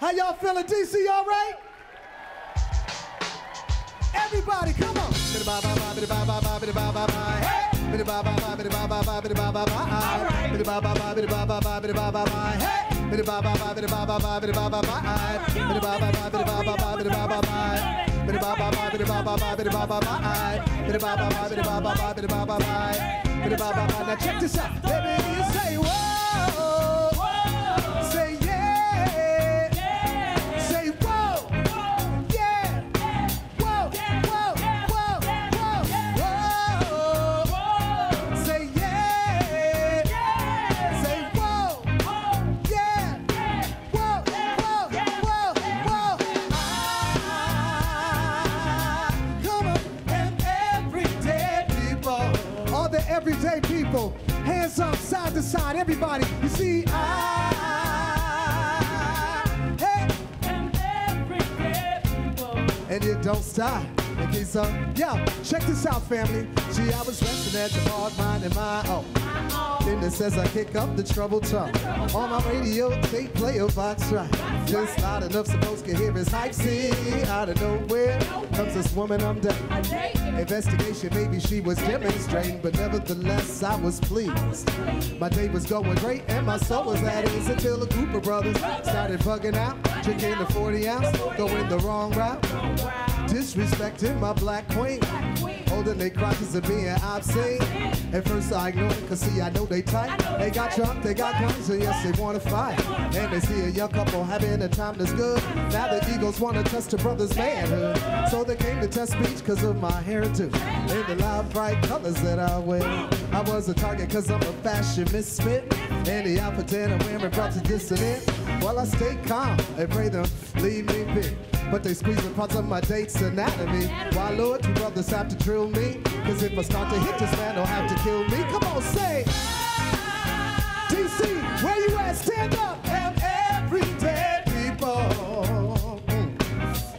How y'all feeling, D.C., all right? Everybody, come on. Now check this out. Baby, you say whoa. Say yeah. Say whoa. Yeah. Whoa. Whoa. Whoa. Whoa. Whoa. Say yeah. Say whoa. Yeah. Whoa. Whoa. Whoa. Whoa. I come on and everyday people. All the everyday people. Hands up, side to side, everybody. You see, I am everyday people. And it don't stop. Yeah, check this out, family. Gee, I was resting at the bar, minding my own. Business as I kick up the trouble talk. On my radio, they play a box right. Just loud enough so folks can hear his hype. See, out of nowhere comes this woman I'm dating. Investigation, maybe she was demonstrating, but nevertheless, I was pleased. My day was going great and my soul was at ease until a group of brothers started bugging out, drinking the 40 ounce, going the wrong route. Disrespecting my black queen, holding their crotches and being obscene. At first I ignored it, cause see I know they tight. They got drunk, they got guns, and yes they wanna fight. And they see a young couple having a time that's good. Now the egos wanna test a brother's manhood. So they came to test speech cause of my hairdo and the loud bright colors that I wear. I was a target cause I'm a fashion misfit, and the outfit that I'm wearing brought to dissonance. Well I stay calm and pray them leave me be. But they squeezing parts of my date's anatomy. Why, Lord, two brothers have to drill me? Cause if I start to hit this man, they'll have to kill me. Come on, say, D.C., where you at? Stand up and every dead people.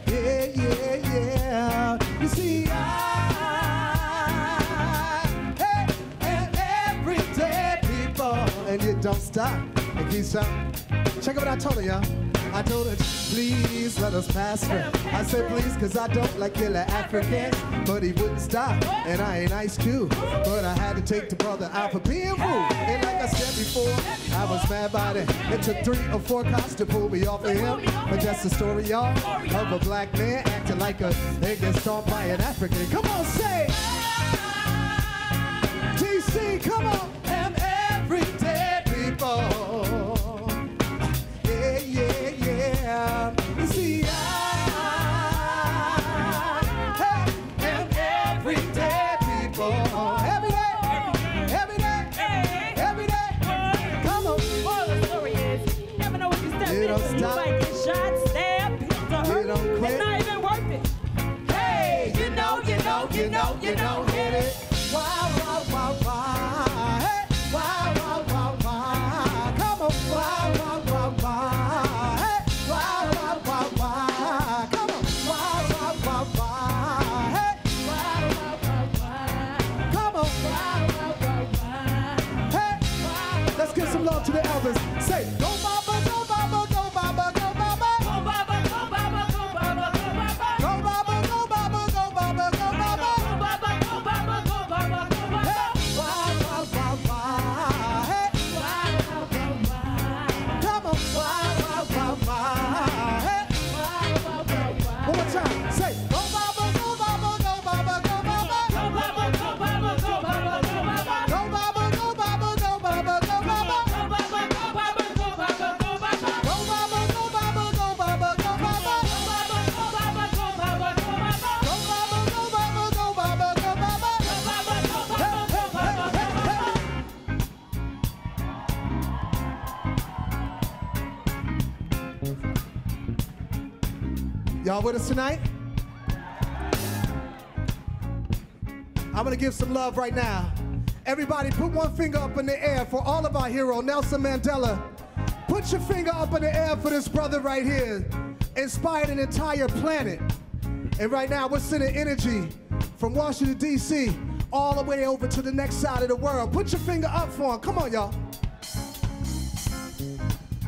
Yeah, yeah, yeah. You see, I and every dead people. And you don't stop. It keeps on. Check out what I told her, y'all. I told her, please let us pass her. I said, please, cause I don't like killer Africans. But he wouldn't stop, and I ain't Ice Cube. But I had to take the brother out for being rude. And like I said before, I was mad by that. It took 3 or 4 cops to pull me off of him. But that's the story, y'all, of a black man acting like a nigga stomped by an African. Come on, say, D.C., come on, and every dead people. You see, I am everyday people. Every day. Come on. All the story is, you never know what you step into. You might get shot, stabbed, or hurt. It's not even worth it. Hey, you know, hit it. Wow, wow, wow, wow. Hey, wow, wow, wow, wow. Come on, wow, wow, wow, wow. To the elders, say, go Baba, go Baba, go Baba, go Baba, go Baba, go Baba, go Baba, go Baba, go Baba, go Baba, go Baba, go Baba, go Baba, go Baba, go Baba, go Baba, wow, wow, wow, wow, hey, wow, wow, wow, wow, come on, wow, wow, wow, wow, hey, wow, wow, wow, wow, one more time, say, go Baba, go Baba, go Baba, go Baba, go Baba, go Baba, go Baba, go Baba, go Baba, go Baba, go Baba, go Baba. Y'all with us tonight? I'm gonna give some love right now. Everybody put one finger up in the air for all of our hero, Nelson Mandela. Put your finger up in the air for this brother right here. Inspired an entire planet. And right now we're sending energy from Washington, D.C. all the way over to the next side of the world. Put your finger up for him, come on y'all.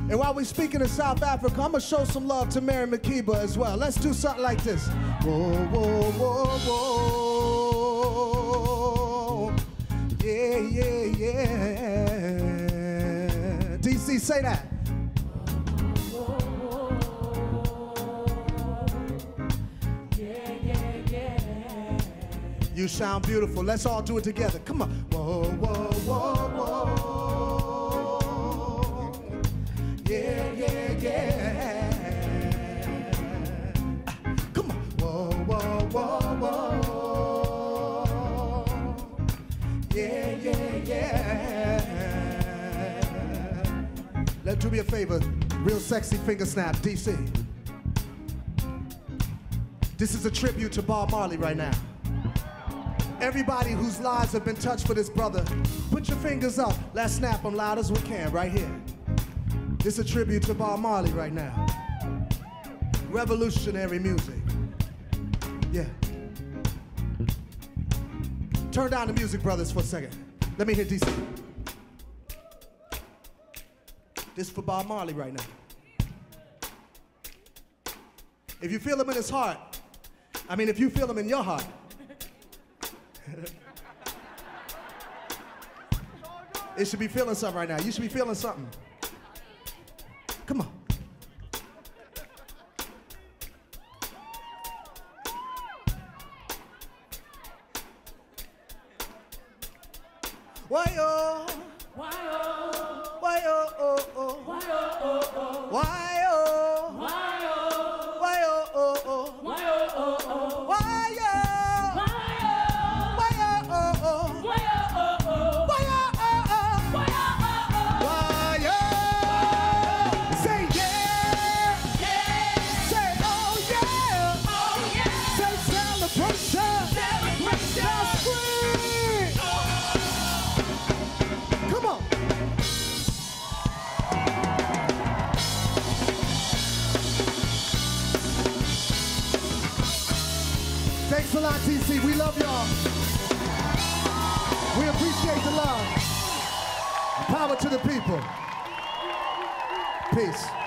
And while we're speaking of South Africa, I'm going to show some love to Mary Makeba as well. Let's do something like this. Whoa, whoa, whoa, whoa. Yeah, yeah, yeah. DC, say that. You sound beautiful. Let's all do it together. Come on. Whoa, whoa, whoa, whoa. Yeah, yeah, yeah. Come on. Whoa, whoa, whoa, whoa. Yeah, yeah, yeah. Let's do me a favor. Real sexy finger snap, DC. This is a tribute to Bob Marley right now. Everybody whose lives have been touched for this brother, put your fingers up. Let's snap them loud as we can right here. This is a tribute to Bob Marley right now. Revolutionary music. Yeah. Turn down the music, brothers, for a second. Let me hear DC. This is for Bob Marley right now. If you feel him in his heart, I mean, if you feel him in your heart, it should be feeling something right now. You should be feeling something. Come on. Why oh? Why oh? Why oh oh oh? Why oh oh oh? Why oh? Why oh? Why oh oh oh? Why oh oh oh? Why oh? Thanks a lot, DC. We love y'all. We appreciate the love. Power to the people. Peace.